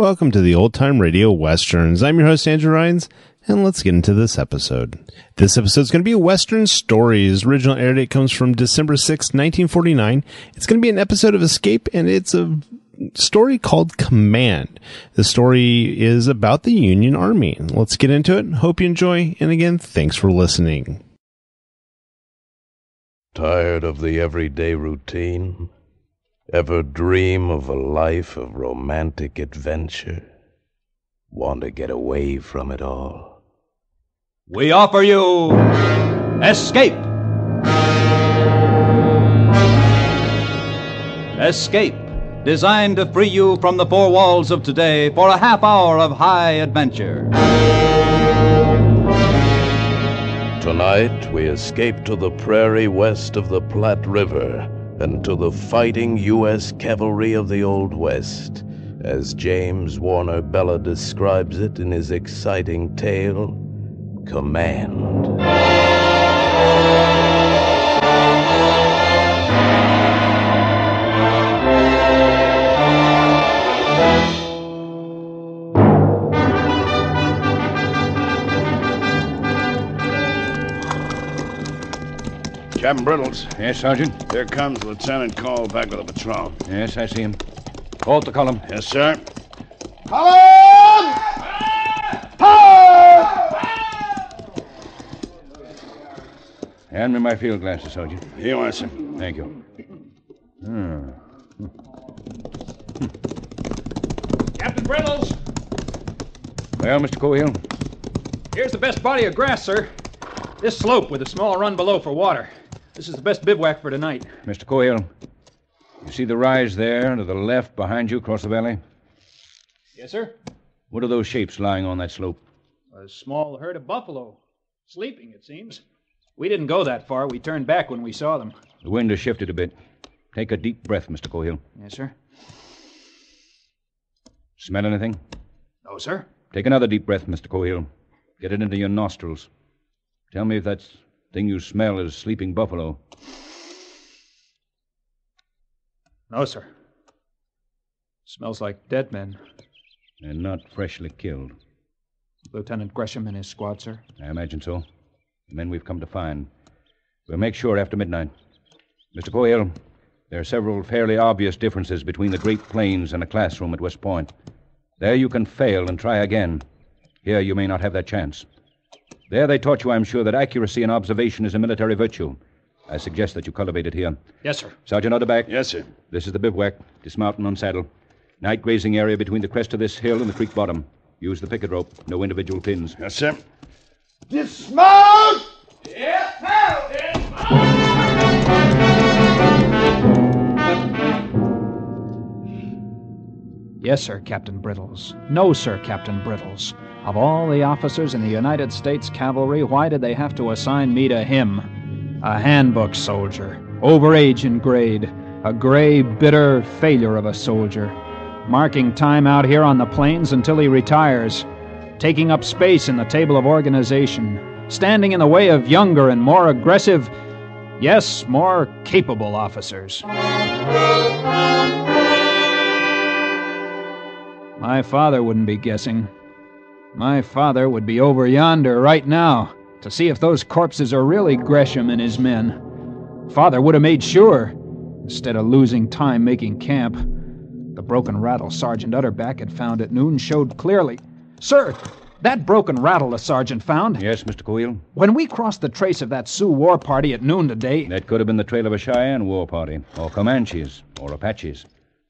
Welcome to the Old Time Radio Westerns. I'm your host, Andrew Rhines, and let's get into this episode. This episode is going to be Western Stories. Original air date comes from December 6, 1949. It's going to be an episode of Escape, and it's a story called Command. The story is about the Union Army. Let's get into it. Hope you enjoy, and again, thanks for listening. Tired of the everyday routine? Ever dream of a life of romantic adventure? Want to get away from it all? We offer you Escape! Escape, designed to free you from the four walls of today for a half hour of high adventure. Tonight, we escape to the prairie west of the Platte River, and to the fighting U.S. cavalry of the Old West, as James Warner Bellah describes it in his exciting tale, Command. Captain Brittles. Yes, Sergeant? Here comes Lieutenant Cole back with the patrol. Yes, I see him. Halt the column. Yes, sir. Column! Power! Hand me my field glasses, Sergeant. Here you are, sir. Thank you. Captain Brittles! Well, Mr. Cohill? Here's the best body of grass, sir. This slope with a small run below for water. This is the best bivouac for tonight. Mr. Coyle, you see the rise there to the left behind you across the valley? Yes, sir. What are those shapes lying on that slope? A small herd of buffalo. Sleeping, it seems. We didn't go that far. We turned back when we saw them. The wind has shifted a bit. Take a deep breath, Mr. Coyle. Yes, sir. Smell anything? No, sir. Take another deep breath, Mr. Coyle. Get it into your nostrils. Tell me if that thing you smell is sleeping buffalo. No, sir. Smells like dead men. And not freshly killed. Lieutenant Gresham and his squad, sir? I imagine so. The men we've come to find. We'll make sure after midnight. Mr. Coyle, there are several fairly obvious differences between the Great Plains and a classroom at West Point. There you can fail and try again. Here you may not have that chance. There they taught you, I'm sure, that accuracy in observation is a military virtue. I suggest that you cultivate it here. Yes, sir. Sergeant Otterback. Yes, sir. This is the bivouac. Dismount and unsaddle. Night grazing area between the crest of this hill and the creek bottom. Use the picket rope. No individual pins. Yes, sir. Dismount! Yes, sir! Dismount! Yes, sir, Captain Brittles. No, sir, Captain Brittles. Of all the officers in the United States Cavalry, why did they have to assign me to him? A handbook soldier, overage in grade, a gray, bitter failure of a soldier, marking time out here on the plains until he retires, taking up space in the table of organization, standing in the way of younger and more aggressive, yes, more capable officers. My father wouldn't be guessing. My father would be over yonder right now to see if those corpses are really Gresham and his men. Father would have made sure, instead of losing time making camp. The broken rattle Sergeant Utterback had found at noon showed clearly. Sir, that broken rattle the sergeant found. Yes, Mr. Coyle? When we crossed the trace of that Sioux war party at noon today... That could have been the trail of a Cheyenne war party, or Comanches, or Apaches.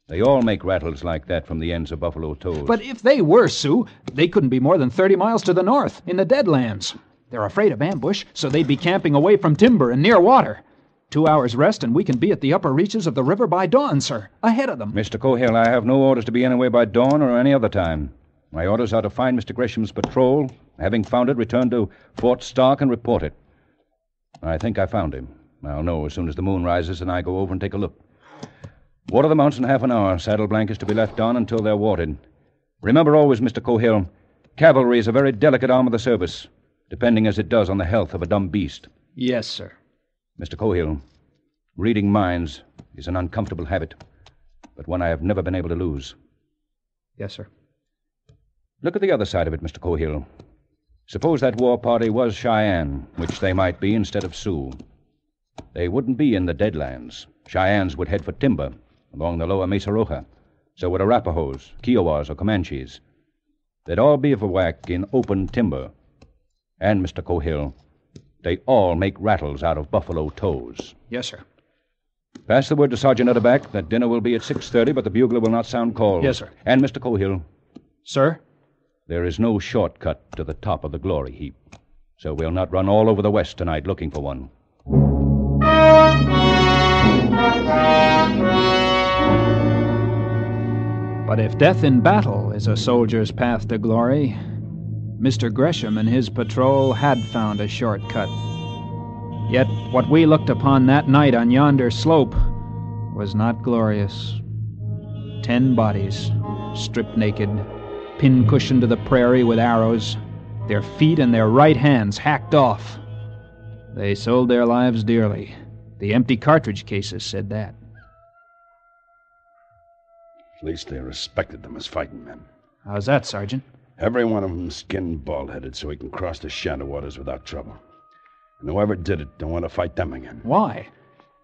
They all make rattles like that from the ends of buffalo toes. But if they were Sioux, they couldn't be more than 30 miles to the north, in the Deadlands. They're afraid of ambush, so they'd be camping away from timber and near water. 2 hours rest, and we can be at the upper reaches of the river by dawn, sir. Ahead of them. Mr. Cohill, I have no orders to be anywhere by dawn or any other time. My orders are to find Mr. Gresham's patrol. Having found it, return to Fort Stark and report it. I think I found him. I'll know as soon as the moon rises, and I go over and take a look. Water the mounts in half an hour. Saddle blankets to be left on until they're watered. Remember always, Mr. Cohill, cavalry is a very delicate arm of the service, depending as it does on the health of a dumb beast. Yes, sir. Mr. Cohill, reading minds is an uncomfortable habit, but one I have never been able to lose. Yes, sir. Look at the other side of it, Mr. Cohill. Suppose that war party was Cheyenne, which they might be instead of Sioux. They wouldn't be in the Deadlands. Cheyennes would head for timber along the lower Mesa Roja. So would Arapahoes, Kiowas, or Comanches. They'd all be of a whack in open timber. And, Mr. Cohill, they all make rattles out of buffalo toes. Yes, sir. Pass the word to Sergeant Utterback that dinner will be at 6:30, but the bugler will not sound call. Yes, sir. And, Mr. Cohill. Sir? There is no shortcut to the top of the glory heap, so we'll not run all over the West tonight looking for one. But if death in battle is a soldier's path to glory, Mr. Gresham and his patrol had found a shortcut. Yet what we looked upon that night on yonder slope was not glorious. 10 bodies, stripped naked, pincushion to the prairie with arrows, their feet and their right hands hacked off. They sold their lives dearly. The empty cartridge cases said that. At least they respected them as fighting men. How's that, Sergeant? Every one of them skinned bald-headed so he can cross the shadow waters without trouble. And whoever did it don't want to fight them again. Why?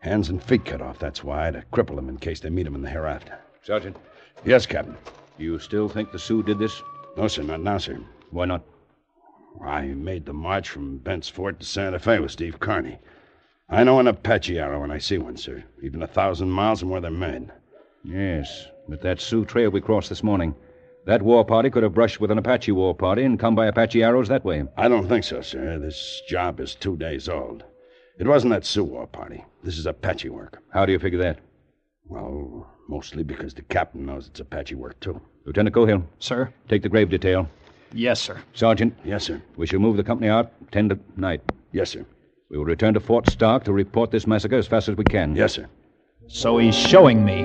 Hands and feet cut off, that's why, to cripple them in case they meet him in the hereafter. Sergeant? Yes, Captain? You still think the Sioux did this? No, sir, not now, sir. Why not? I made the march from Bent's Fort to Santa Fe with Steve Kearney. I know an Apache arrow when I see one, sir. Even 1,000 miles from where they're made. Yes, but that Sioux trail we crossed this morning, that war party could have brushed with an Apache war party and come by Apache arrows that way. I don't think so, sir. This job is 2 days old. It wasn't that Sioux war party. This is Apache work. How do you figure that? Well, mostly because the captain knows it's Apache work, too. Lieutenant Cohill. Sir? Take the grave detail. Yes, sir. Sergeant? Yes, sir. We shall move the company out 10 tonight. Yes, sir. We will return to Fort Stark to report this massacre as fast as we can. Yes, sir. So he's showing me.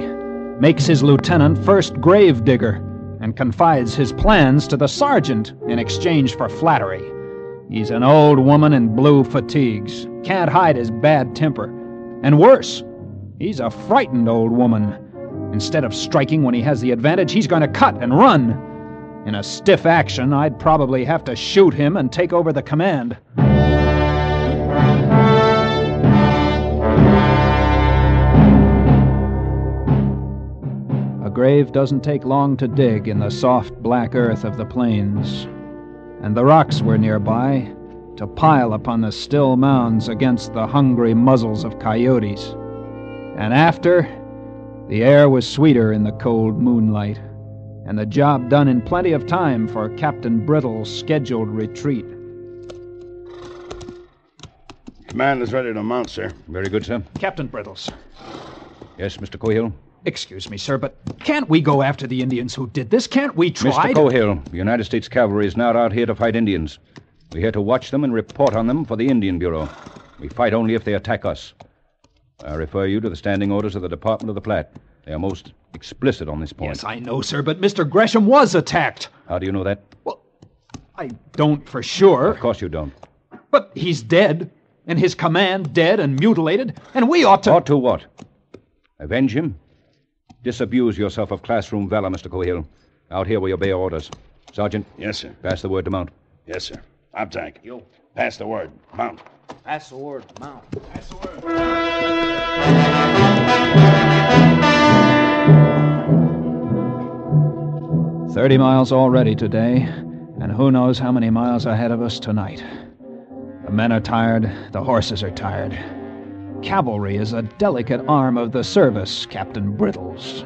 Makes his lieutenant first grave digger and confides his plans to the sergeant in exchange for flattery. He's an old woman in blue fatigues, can't hide his bad temper. And worse, he's a frightened old woman. Instead of striking when he has the advantage, he's going to cut and run. In a stiff action, I'd probably have to shoot him and take over the command. A grave doesn't take long to dig in the soft black earth of the plains, and the rocks were nearby to pile upon the still mounds against the hungry muzzles of coyotes. And after, the air was sweeter in the cold moonlight, and the job done in plenty of time for Captain Brittle's scheduled retreat. Command is ready to mount, sir. Very good, sir. Captain Brittles. Yes, Mr. Cohill? Excuse me, sir, but can't we go after the Indians who did this? Can't we try? Mr. Cohill, the United States Cavalry is not out here to fight Indians. We're here to watch them and report on them for the Indian Bureau. We fight only if they attack us. I refer you to the standing orders of the Department of the Platte. They are most explicit on this point. Yes, I know, sir, but Mr. Gresham was attacked. How do you know that? Well, I don't for sure. Of course you don't. But he's dead, and his command dead and mutilated, and we ought to... Ought to what? Avenge him? Disabuse yourself of classroom valor, Mr. Cohill. Out here we obey orders. Sergeant? Yes, sir. Pass the word to mount. Yes, sir. Obtank. You. Pass the word. Mount. Pass the word. Mount. Pass the word. 30 miles already today, and who knows how many miles ahead of us tonight. The men are tired. The horses are tired. Cavalry is a delicate arm of the service, Captain Brittles.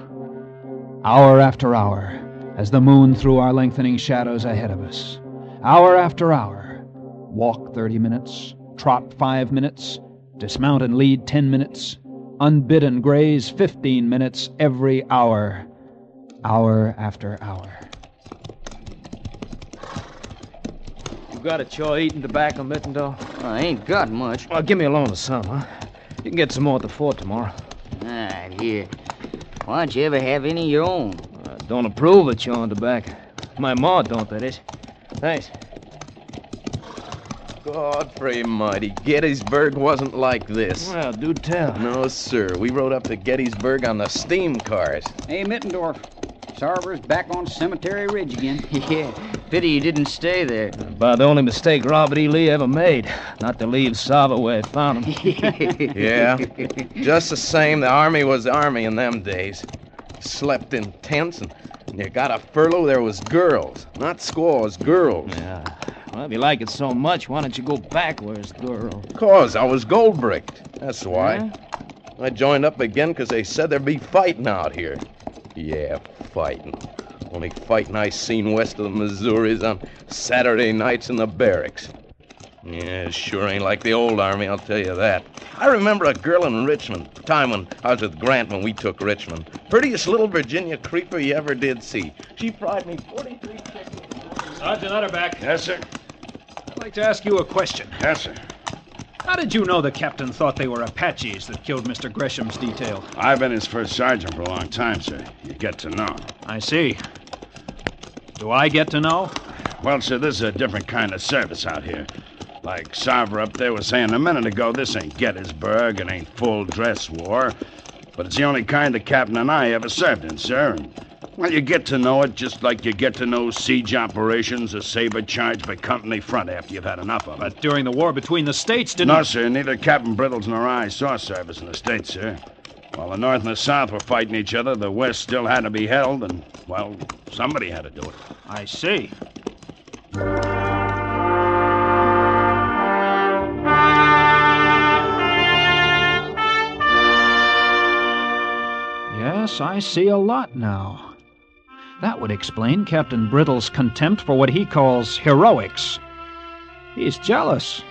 Hour after hour, as the moon threw our lengthening shadows ahead of us. Hour after hour, walk 30 minutes, trot 5 minutes, dismount and lead 10 minutes, unbidden graze 15 minutes every hour, hour after hour. You got a chore eating tobacco, Mittendorf? I ain't got much. Well, give me a loan of some, huh? You can get some more at the fort tomorrow. Ah, here. Why don't you ever have any of your own? I don't approve of chewing tobacco. My ma don't, that is. Thanks. Godfrey mighty, Gettysburg wasn't like this. Well, do tell. No, sir. We rode up to Gettysburg on the steam cars. Hey, Mittendorf. Sarver's back on Cemetery Ridge again. Yeah. Pity you didn't stay there. About the only mistake Robert E. Lee ever made, not to leave Sava where he found him. Yeah, just the same, the Army was the Army in them days. Slept in tents, and they got a furlough. There was girls, not squaws, girls. Yeah. Well, if you like it so much, why don't you go back where it's girl? 'Cause I was gold-bricked, that's why. Yeah? I joined up again because they said there'd be fighting out here. Yeah, fighting. Only fighting I seen west of the Missouri's on Saturday nights in the barracks. Yeah, sure ain't like the old Army, I'll tell you that. I remember a girl in Richmond, time when I was with Grant when we took Richmond. Prettiest little Virginia creeper you ever did see. She fried me 43 chickens. Sergeant Utterback. Yes, sir. I'd like to ask you a question. Yes, sir. How did you know the captain thought they were Apaches that killed Mr. Gresham's detail? I've been his first sergeant for a long time, sir. You get to know. I see. Do I get to know? Well, sir, this is a different kind of service out here. Like Sarver up there was saying a minute ago, this ain't Gettysburg, it ain't full-dress war. But it's the only kind the captain and I ever served in, sir. And, well, you get to know it just like you get to know siege operations or saber charge by company front after you've had enough of it. But during the war between the states, didn't you? No, sir, neither Captain Brittles nor I saw service in the states, sir. While the North and the South were fighting each other, the West still had to be held, and, well, somebody had to do it. I see. Yes, I see a lot now. That would explain Captain Brittle's contempt for what he calls heroics. He's jealous.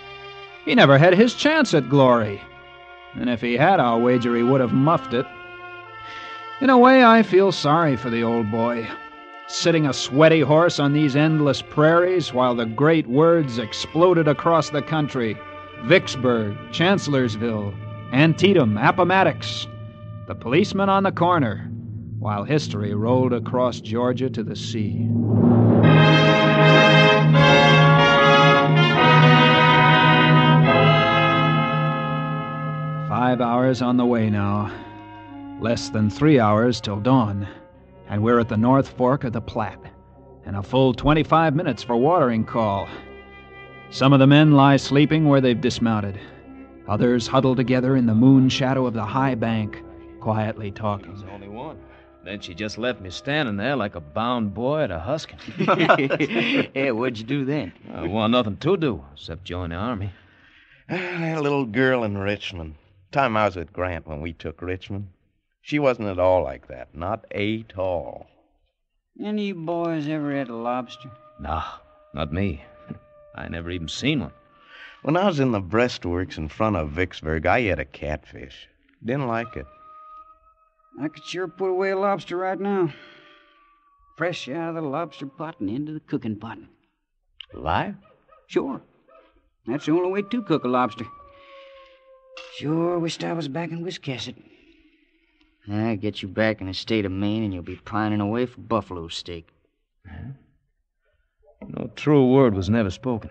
He never had his chance at glory. And if he had, I'll wager he would have muffed it. In a way, I feel sorry for the old boy, sitting a sweaty horse on these endless prairies while the great words exploded across the country. Vicksburg, Chancellorsville, Antietam, Appomattox, the policeman on the corner, while history rolled across Georgia to the sea. Five hours on the way now, less than 3 hours till dawn, and we're at the North Fork of the Platte, and a full 25 minutes for watering call. Some of the men lie sleeping where they've dismounted. Others huddle together in the moon shadow of the high bank, quietly talking. There's only one. Then she just left me standing there like a bound boy at a husking. Hey, what'd you do then? Well, nothing to do except join the Army. That little girl in Richmond. Time I was with Grant when we took Richmond. She wasn't at all like that. Not at all. Any boys ever had a lobster? Nah, not me. I never even seen one. When I was in the breastworks in front of Vicksburg, I ate a catfish. Didn't like it. I could sure put away a lobster right now. Fresh out of the lobster pot and into the cooking pot. Alive? Sure. That's the only way to cook a lobster. Sure wished I was back in Wiscasset. I get you back in the state of Maine and you'll be pining away for buffalo steak. Huh? No true word was never spoken.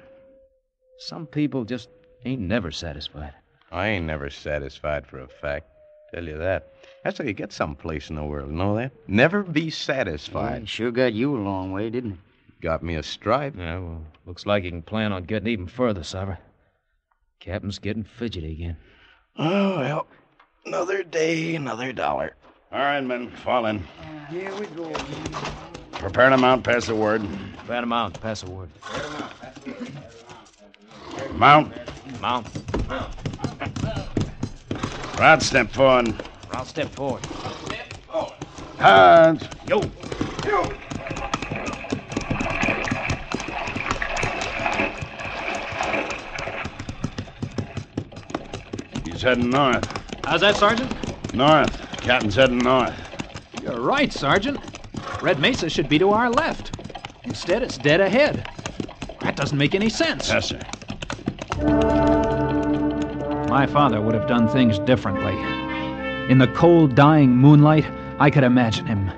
Some people just ain't never satisfied. I ain't never satisfied for a fact. Tell you that. That's how you get someplace in the world, know that? Never be satisfied. Yeah, sure got you a long way, didn't it? Got me a stripe. Yeah, well, looks like you can plan on getting even further, Sarver. Captain's getting fidgety again. Oh, well, another day, another dollar. All right, men, fall in. Here we go. Prepare to mount, pass the word. Prepare to mount, pass the word. Mount. Mount. Mount. Route, step forward. Route, step forward. Step forward. Hands. Yo. Yo. He's heading north. How's that, Sergeant? North. Captain's heading north. You're right, Sergeant. Red Mesa should be to our left. Instead, it's dead ahead. That doesn't make any sense. Yes, sir. My father would have done things differently. In the cold, dying moonlight, I could imagine him.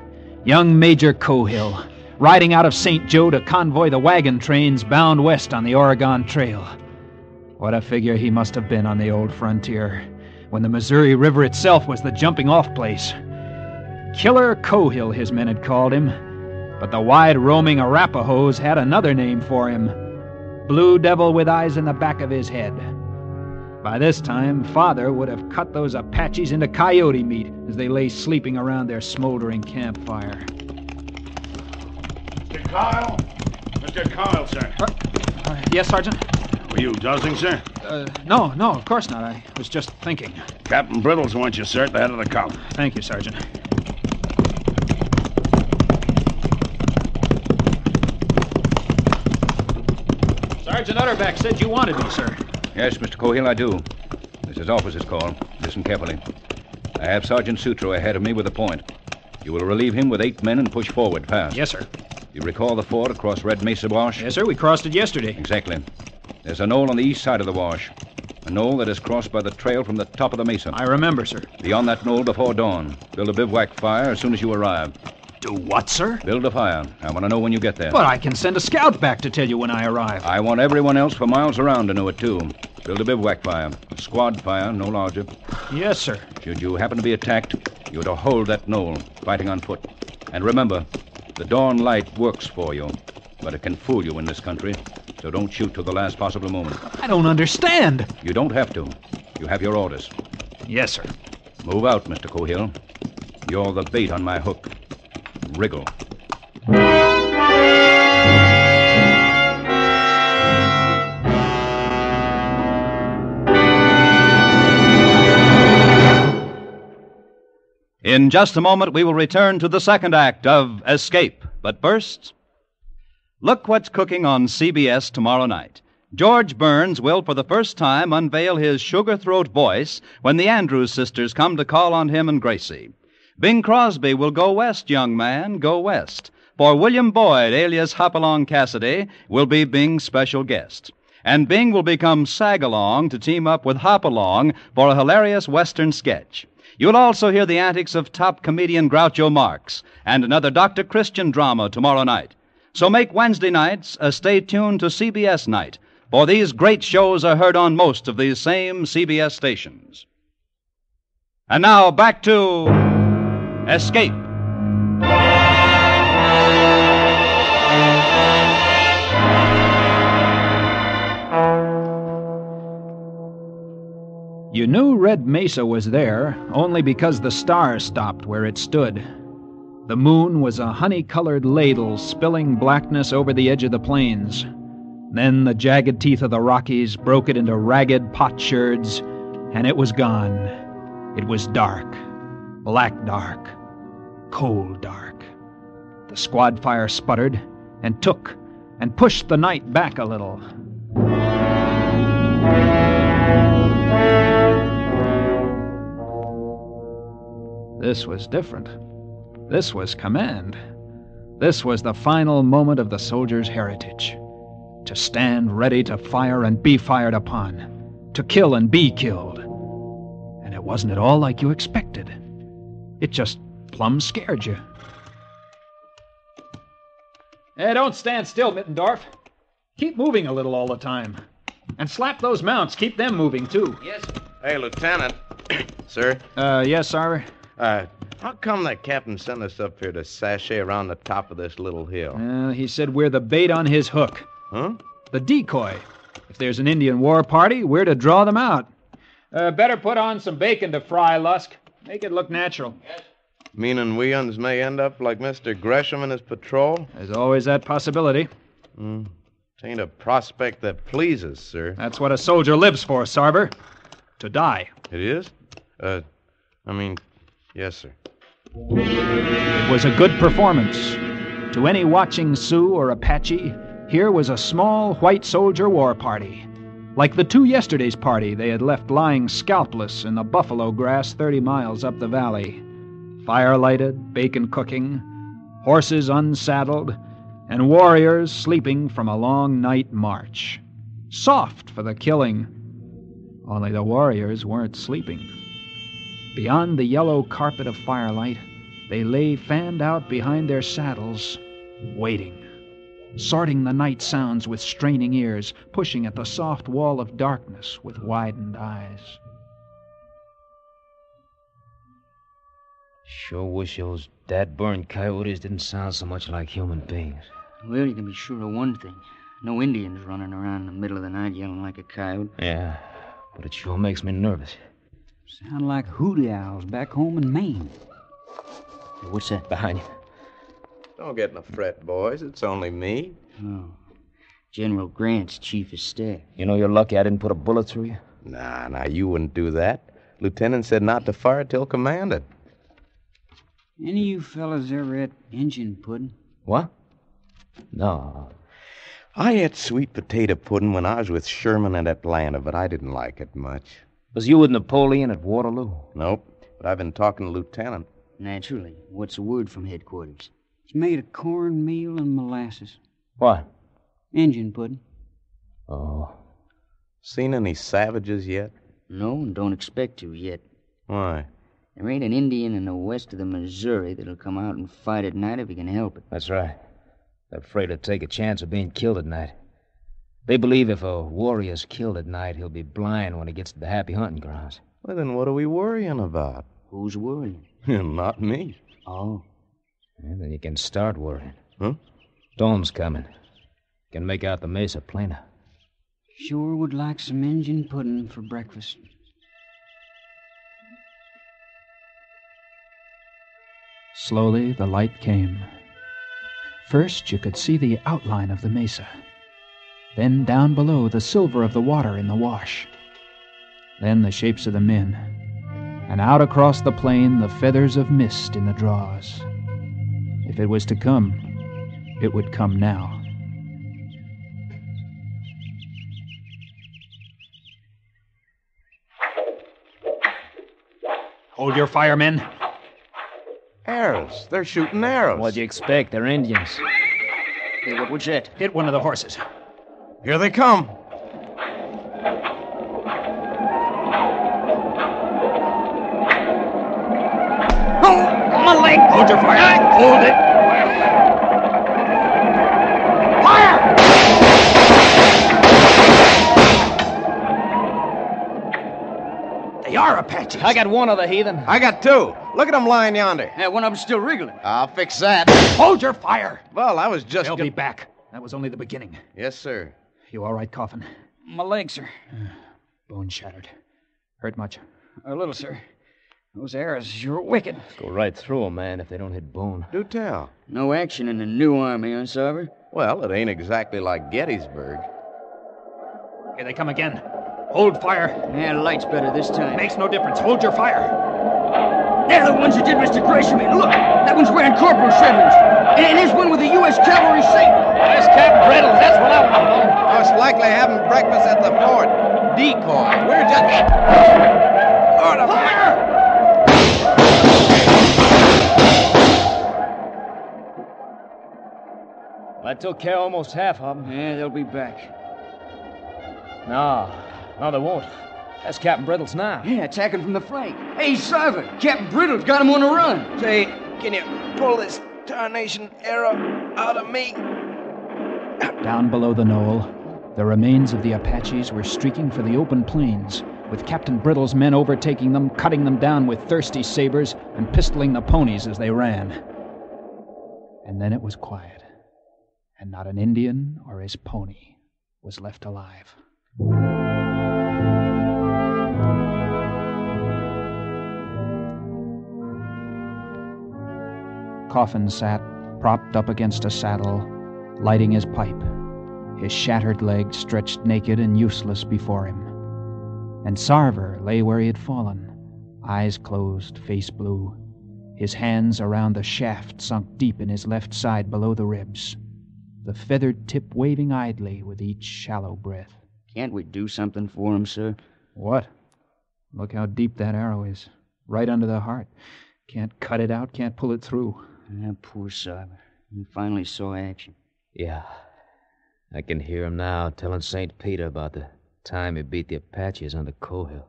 Young Major Cohill, riding out of St. Joe to convoy the wagon trains bound west on the Oregon Trail. What a figure he must have been on the old frontier, when the Missouri River itself was the jumping-off place. Killer Cohill, his men had called him, But the wide-roaming Arapahoes had another name for him, Blue Devil with eyes in the back of his head. By this time, Father would have cut those Apaches into coyote meat as they lay sleeping around their smoldering campfire. Mr. Kyle? Mr. Kyle, sir. Yes, Sergeant? Were you dozing, sir? No, of course not. I was just thinking. Captain Brittles wants you, sir, at the head of the column. Thank you, Sergeant. Sergeant Utterback said you wanted me, sir. Yes, Mr. Cohill, I do. This is officer's call. Listen carefully. I have Sergeant Sutro ahead of me with a point. You will relieve him with 8 men and push forward fast. Yes, sir. You recall the ford across Red Mesa Wash? Yes, sir. We crossed it yesterday. Exactly. There's a knoll on the east side of the wash. A knoll that is crossed by the trail from the top of the mesa. I remember, sir. Be on that knoll before dawn. Build a bivouac fire as soon as you arrive. Do what, sir? Build a fire. I want to know when you get there. But I can send a scout back to tell you when I arrive. I want everyone else for miles around to know it, too. Build a bivouac fire. A squad fire, no larger. Yes, sir. Should you happen to be attacked, you're to hold that knoll, fighting on foot. And remember, the dawn light works for you, but it can fool you in this country, so don't shoot till the last possible moment. I don't understand. You don't have to. You have your orders. Yes, sir. Move out, Mr. Cohill. You're the bait on my hook. Wriggle. In just a moment, we will return to the second act of Escape. But first, look what's cooking on CBS tomorrow night. George Burns will, for the first time, unveil his sugar throat voice when the Andrews sisters come to call on him and Gracie. Bing Crosby will go west, young man, go west. For William Boyd, alias Hopalong Cassidy, will be Bing's special guest. And Bing will become Sagalong to team up with Hopalong for a hilarious Western sketch. You'll also hear the antics of top comedian Groucho Marx and another Dr. Christian drama tomorrow night. So make Wednesday nights a stay tuned to CBS night, for these great shows are heard on most of these same CBS stations. And now back to Escape. You knew Red Mesa was there only because the star stopped where it stood. The moon was a honey-colored ladle spilling blackness over the edge of the plains. Then the jagged teeth of the Rockies broke it into ragged potsherds, and it was gone. It was dark. Black dark, cold dark. The squad fire sputtered and took and pushed the night back a little. This was different. This was command. This was the final moment of the soldier's heritage. To stand ready to fire and be fired upon. To kill and be killed. And it wasn't at all like you expected. It just plumb scared you. Hey, don't stand still, Mittendorf. Keep moving a little all the time. And slap those mounts. Keep them moving, too. Yes. Hey, Lieutenant. Sir? Yes, sir? How come the captain sent us up here to sashay around the top of this little hill? He said we're the bait on his hook. Huh? The decoy. If there's an Indian war party, we're to draw them out. Better put on some bacon to fry, Lusk. Make it look natural. Yes. Meaning we uns may end up like Mr. Gresham and his patrol? There's always that possibility. Tain't a prospect that pleases, sir. That's what a soldier lives for, Sarver. To die. It is? Yes, sir. It was a good performance. To any watching Sioux or Apache, here was a small white soldier war party. Like the two yesterday's party they had left lying scalpless in the buffalo grass 30 miles up the valley. Fire lighted, bacon cooking, horses unsaddled, and warriors sleeping from a long night march. Soft for the killing, only the warriors weren't sleeping. Beyond the yellow carpet of firelight, they lay fanned out behind their saddles, waiting. Sorting the night sounds with straining ears, pushing at the soft wall of darkness with widened eyes. Sure wish those dad-burned coyotes didn't sound so much like human beings. Well, you can be sure of one thing. No Indians running around in the middle of the night yelling like a coyote. Yeah, but it sure makes me nervous. Sound like hooty owls back home in Maine. Hey, what's that behind you? Don't get in a fret, boys. It's only me. Oh. General Grant's chief of staff. You know, you're lucky I didn't put a bullet through you. Nah, you wouldn't do that. Lieutenant said not to fire till commanded. Any of you fellas ever ate Injun pudding? What? No. I ate sweet potato pudding when I was with Sherman at Atlanta, but I didn't like it much. Was you with Napoleon at Waterloo? Nope, but I've been talking to Lieutenant. Naturally. What's the word from headquarters? It's made of cornmeal and molasses. What? Injun pudding. Oh. Seen any savages yet? No, and don't expect to yet. Why? There ain't an Indian in the west of the Missouri that'll come out and fight at night if he can help it. That's right. They're afraid to take a chance of being killed at night. They believe if a warrior's killed at night, he'll be blind when he gets to the happy hunting grounds. Well, then what are we worrying about? Who's worrying? Not me. Oh. Well, then you can start worrying. Huh? Storm's coming. You can make out the mesa plainer. Sure would like some Injun pudding for breakfast. Slowly, the light came. First, you could see the outline of the mesa. Then, down below, the silver of the water in the wash. Then, the shapes of the men. And out across the plain, the feathers of mist in the draws. If it was to come, it would come now. Hold your fire, men. Arrows. They're shooting arrows. What'd you expect? They're Indians. Hey, what was that? Hit one of the horses. Here they come. Oh, my leg. Hold your fire. Hold it. Fire! They are Apaches. I got one of the heathen. I got two. Look at them lying yonder. Yeah, one of them's still wriggling. I'll fix that. Hold your fire. Well, I was just... They'll be back. That was only the beginning. Yes, sir. You all right, Coffin? My leg, sir. Bone shattered. Hurt much? A little, sir. Those arrows, you're wicked. Go right through them, man, if they don't hit bone. Do tell. No action in the new army, huh, Sarver? Well, it ain't exactly like Gettysburg. Here they come again. Hold fire. Yeah, light's better this time. Makes no difference. Hold your fire. They're the ones that did Mr. Gresham in. Look, that one's wearing corporal trimmings. And here's one with a U.S. cavalry safe. Where's Captain Reynolds? That's what I want to know. Most likely having breakfast at the fort. Decoy. We're just... Lord of fire! I took care of almost half of them. Yeah, they'll be back. No, they won't. That's Captain Brittles now. Yeah, attacking from the flank. Hey, Sarver, Captain Brittles got him on the run. Say, can you pull this tarnation arrow out of me? Down below the knoll, the remains of the Apaches were streaking for the open plains, with Captain Brittles' men overtaking them, cutting them down with thirsty sabers, and pistoling the ponies as they ran. And then it was quiet. And not an Indian or his pony was left alive. Coffin sat, propped up against a saddle, lighting his pipe, his shattered leg stretched naked and useless before him. And Sarver lay where he had fallen, eyes closed, face blue, his hands around the shaft sunk deep in his left side below the ribs, the feathered tip waving idly with each shallow breath. Can't we do something for him, sir? What? Look how deep that arrow is. Right under the heart. Can't cut it out, can't pull it through. Ah, poor Sarver. He finally saw action. Yeah. I can hear him now telling St. Peter about the time he beat the Apaches under Coal Hill.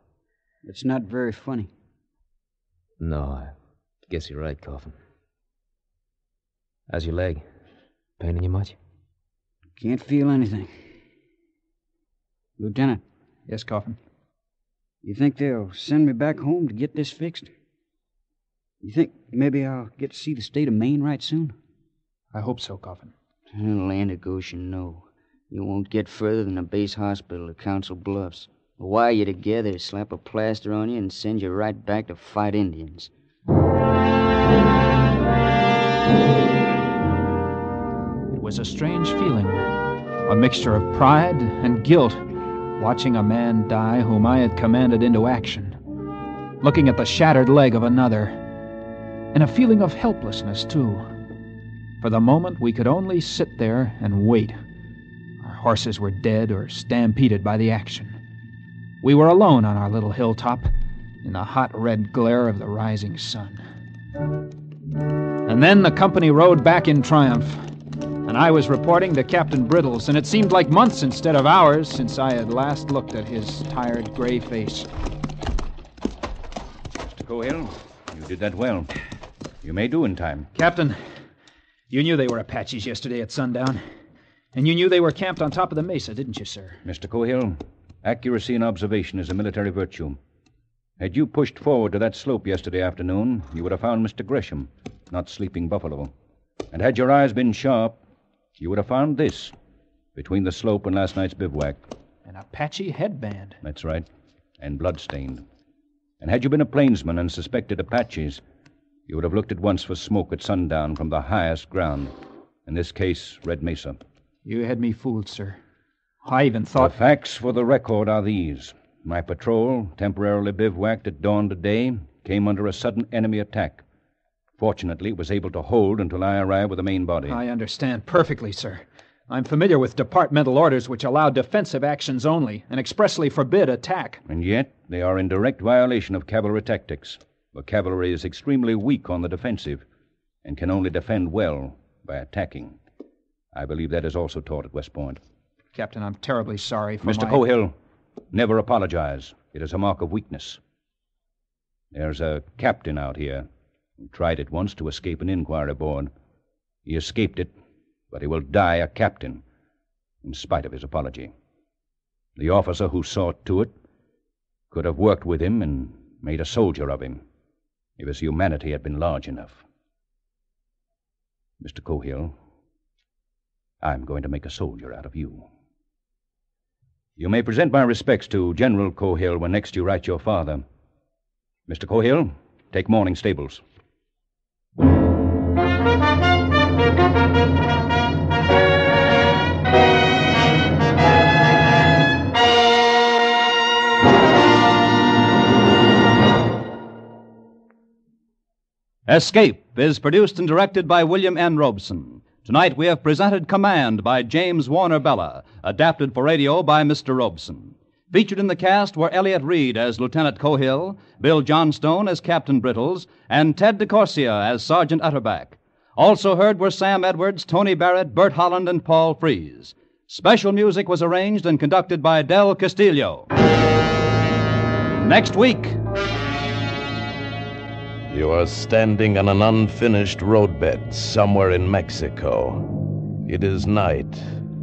It's not very funny. No, I guess you're right, Coffin. How's your leg? Paining you much? Can't feel anything. Lieutenant. Yes, Coffin? You think they'll send me back home to get this fixed? You think maybe I'll get to see the state of Maine right soon? I hope so, Coffin. Land of Goshen, no. You won't get further than a base hospital at Council Bluffs. They'll wire you together, slap a plaster on you, and send you right back to fight Indians. It was a strange feeling, a mixture of pride and guilt, watching a man die whom I had commanded into action, looking at the shattered leg of another, and a feeling of helplessness, too. For the moment, we could only sit there and wait. Our horses were dead or stampeded by the action. We were alone on our little hilltop, in the hot red glare of the rising sun. And then the company rode back in triumph, and I was reporting to Captain Brittles, and it seemed like months instead of hours since I had last looked at his tired gray face. Mr. Cohill, you did that well. You may do in time. Captain, you knew they were Apaches yesterday at sundown, and you knew they were camped on top of the mesa, didn't you, sir? Mr. Cohill, accuracy in observation is a military virtue. Had you pushed forward to that slope yesterday afternoon, you would have found Mr. Gresham, not Sleeping Buffalo. And had your eyes been sharp, you would have found this, between the slope and last night's bivouac. An Apache headband. That's right, and bloodstained. And had you been a plainsman and suspected Apaches, you would have looked at once for smoke at sundown from the highest ground, in this case, Red Mesa. You had me fooled, sir. I even thought... The facts for the record are these. My patrol, temporarily bivouacked at dawn today, came under a sudden enemy attack. Fortunately, it was able to hold until I arrived with the main body. I understand perfectly, sir. I'm familiar with departmental orders which allow defensive actions only and expressly forbid attack. And yet, they are in direct violation of cavalry tactics. The cavalry is extremely weak on the defensive and can only defend well by attacking. I believe that is also taught at West Point. Captain, I'm terribly sorry for Mr. Cohill, never apologize. It is a mark of weakness. There's a captain out here who tried it once to escape an inquiry board. He escaped it, but he will die a captain in spite of his apology. The officer who saw to it could have worked with him and made a soldier of him if his humanity had been large enough. Mr. Cohill, I'm going to make a soldier out of you. You may present my respects to General Cohill when next you write your father. Mr. Cohill, take morning stables. Escape is produced and directed by William N. Robeson. Tonight we have presented Command by James Warner Bellah, adapted for radio by Mr. Robeson. Featured in the cast were Elliot Reed as Lieutenant Cohill, Bill Johnstone as Captain Brittles, and Ted DeCorsia as Sergeant Utterback. Also heard were Sam Edwards, Tony Barrett, Bert Holland, and Paul Fries. Special music was arranged and conducted by Del Castillo. Next week... You are standing on an unfinished roadbed somewhere in Mexico. It is night,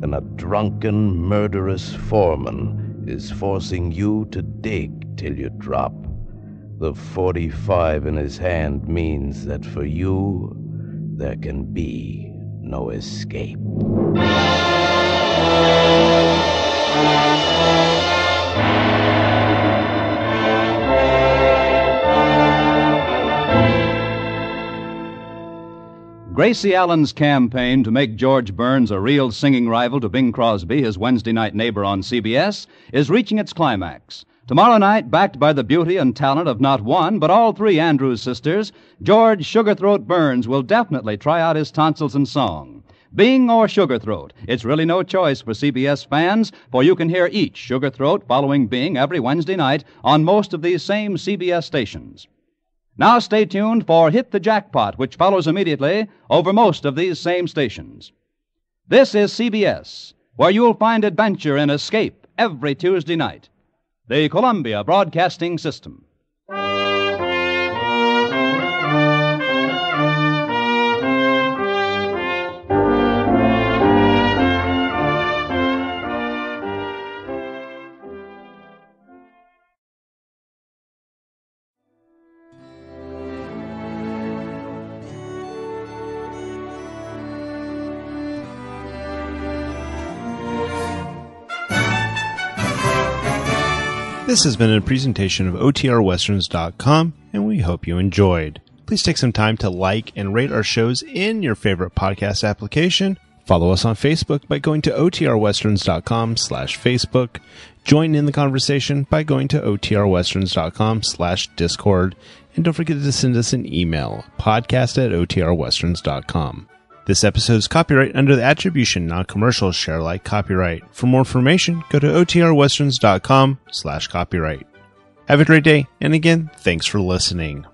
and a drunken, murderous foreman is forcing you to dig till you drop. The 45 in his hand means that for you, there can be no escape. Gracie Allen's campaign to make George Burns a real singing rival to Bing Crosby, his Wednesday night neighbor on CBS, is reaching its climax. Tomorrow night, backed by the beauty and talent of not one, but all three Andrews sisters, George Sugarthroat Burns will definitely try out his tonsils and song. Bing or Sugarthroat, it's really no choice for CBS fans, for you can hear each Sugarthroat following Bing every Wednesday night on most of these same CBS stations. Now stay tuned for Hit the Jackpot, which follows immediately over most of these same stations. This is CBS, where you'll find adventure and escape every Tuesday night. The Columbia Broadcasting System. This has been a presentation of otrwesterns.com, and we hope you enjoyed. Please take some time to like and rate our shows in your favorite podcast application. Follow us on Facebook by going to otrwesterns.com/Facebook. Join in the conversation by going to otrwesterns.com/Discord. And don't forget to send us an email, podcast@otrwesterns.com. This episode is copyright under the attribution, non-commercial, share-alike copyright. For more information, go to otrwesterns.com/copyright. Have a great day, and again, thanks for listening.